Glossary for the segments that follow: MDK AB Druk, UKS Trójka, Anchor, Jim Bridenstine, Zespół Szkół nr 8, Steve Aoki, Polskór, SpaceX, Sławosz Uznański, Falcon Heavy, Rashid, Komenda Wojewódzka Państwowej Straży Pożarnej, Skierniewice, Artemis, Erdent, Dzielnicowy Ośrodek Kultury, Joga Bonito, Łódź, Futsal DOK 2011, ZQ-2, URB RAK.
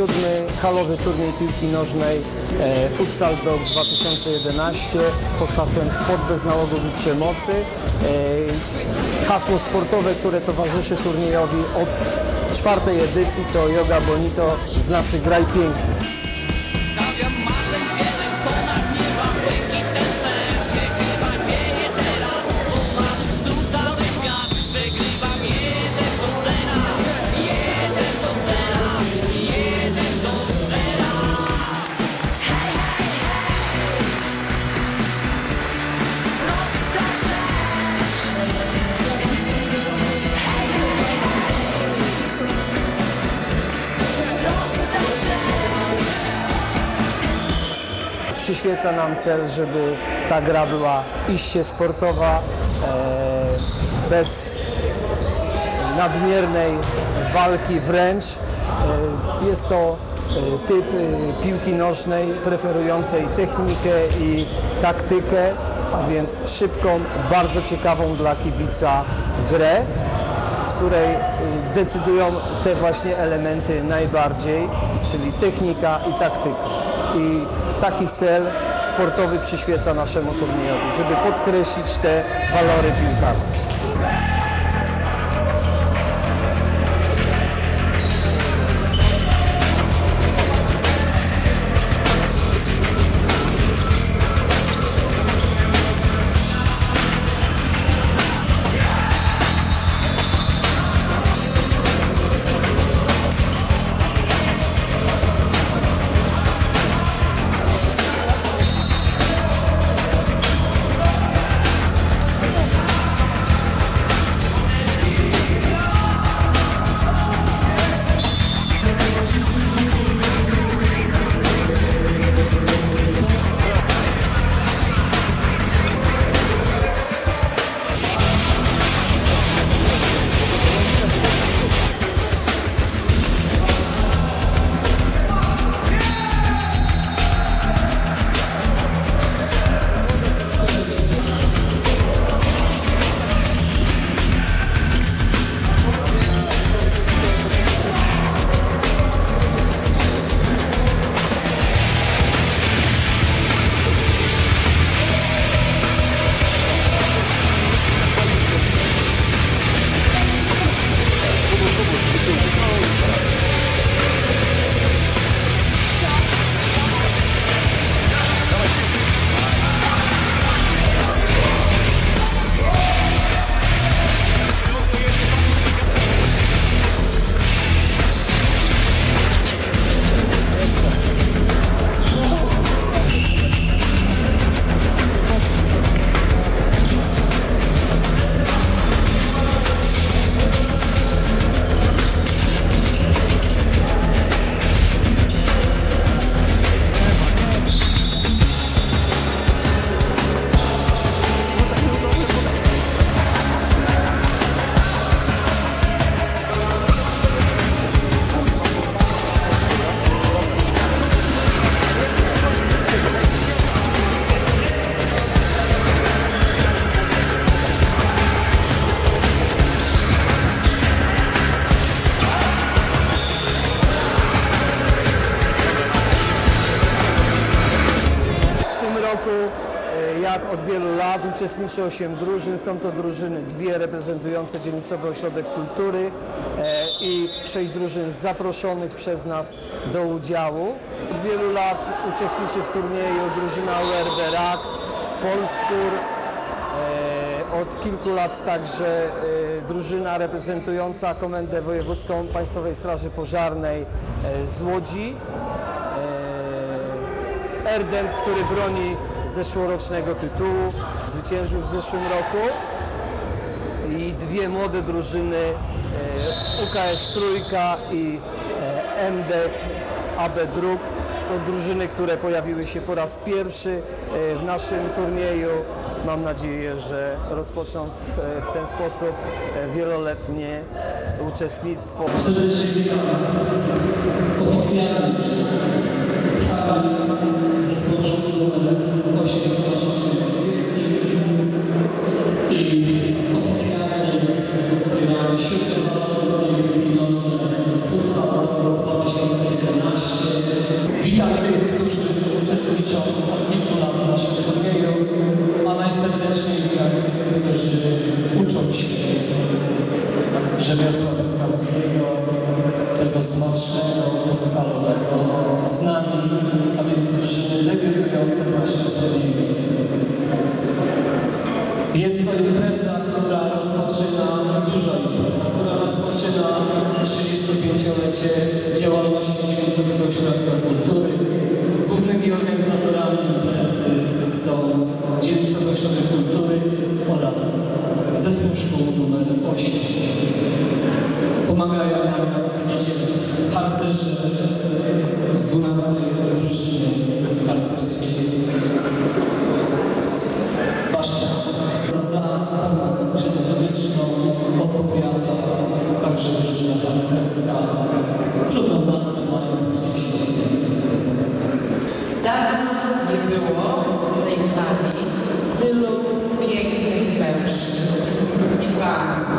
siódmy halowy turniej piłki nożnej Futsal DOK 2011 pod hasłem Sport bez nałogów i przemocy. Hasło sportowe, które towarzyszy turniejowi od czwartej edycji, to Joga Bonito, znaczy graj pięknie. Przyświeca nam cel, żeby ta gra była iście sportowa, bez nadmiernej walki wręcz. Jest to typ piłki nożnej preferującej technikę i taktykę, a więc szybką, bardzo ciekawą dla kibica grę, w której decydują te właśnie elementy najbardziej, czyli technika i taktyka. I taki cel sportowy przyświeca naszemu turniejowi, żeby podkreślić te walory piłkarskie. Jak od wielu lat uczestniczy 8 drużyn, są to drużyny dwie reprezentujące Dzielnicowy Ośrodek Kultury i 6 drużyn zaproszonych przez nas do udziału. Od wielu lat uczestniczy w turnieju drużyna URB RAK, Polskór, od kilku lat także drużyna reprezentująca Komendę Wojewódzką Państwowej Straży Pożarnej z Łodzi, Erdent, który broni zeszłorocznego tytułu, zwyciężył w zeszłym roku, i dwie młode drużyny UKS Trójka i MDK AB Druk. To drużyny, które pojawiły się po raz pierwszy w naszym turnieju. Mam nadzieję, że rozpoczną w ten sposób wieloletnie uczestnictwo. Zespół Szkół nr 8 i oficjalnie otwieramy 7. halowy turniej piłki nożnej Futsal DOK 2011. przemiosła piłkarskiego, tego smacznego, futsalowego z nami, a więc drużyny debiutujące w naszej lidze. Jest to impreza, która rozpoczyna, duża impreza, która rozpoczyna 35-lecie działalności Dzielnicowego Ośrodka Kultury. Głównymi organizatorami imprezy są Dzielnicowy Ośrodek Kultury oraz Zespół Szkół nr 8. Pomagają nam, jak widzicie, harcerze z 12 drużyny harcerskiej. Za pomoc przedmiotyczną odpowiada także drużyna harcerska. Trudną nazwę mają później się nie. Dawno nie było w tej planie tylu pięknych mężczyzn i panów.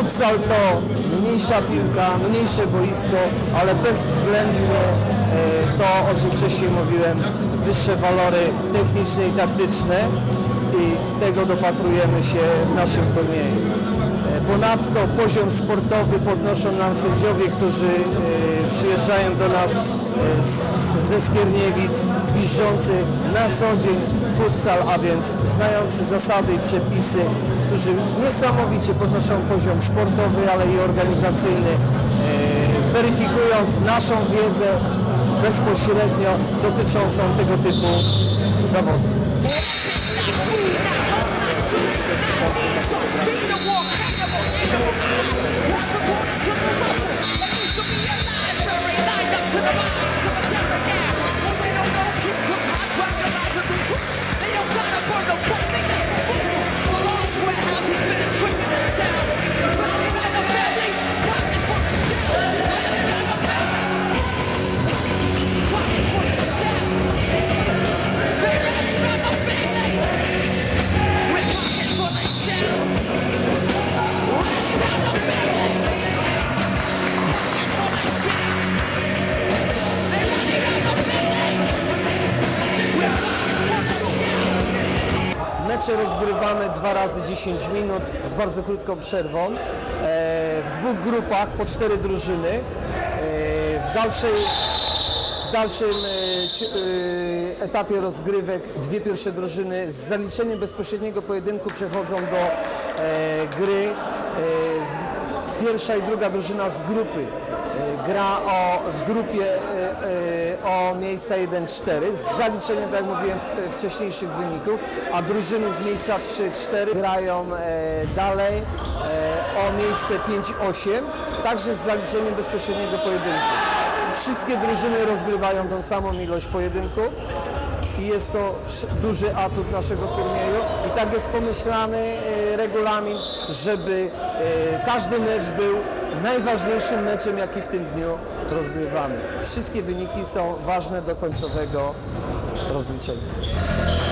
Futsal to mniejsza piłka, mniejsze boisko, ale bezwzględnie to, o czym wcześniej mówiłem, wyższe walory techniczne i taktyczne i tego dopatrujemy się w naszym turnieju. Ponadto poziom sportowy podnoszą nam sędziowie, którzy przyjeżdżają do nas ze Skierniewic, wiżdżący na co dzień futsal, a więc znający zasady i przepisy, którzy niesamowicie podnoszą poziom sportowy, ale i organizacyjny weryfikując naszą wiedzę bezpośrednio dotyczącą tego typu zawodów. Mecze rozgrywamy 2 razy 10 minut z bardzo krótką przerwą, w dwóch grupach po 4 drużyny. W dalszym etapie rozgrywek dwie pierwsze drużyny z zaliczeniem bezpośredniego pojedynku przechodzą do gry. Pierwsza i druga drużyna z grupy gra w grupie o miejsca 1-4 z zaliczeniem, tak jak mówiłem, wcześniejszych wyników, a drużyny z miejsca 3-4 grają dalej o miejsce 5-8, także z zaliczeniem bezpośredniego pojedynku. Wszystkie drużyny rozgrywają tą samą ilość pojedynków i jest to duży atut naszego turnieju i tak jest pomyślany regulamin, żeby każdy mecz był najważniejszym meczem, jaki w tym dniu rozgrywamy. Wszystkie wyniki są ważne do końcowego rozliczenia.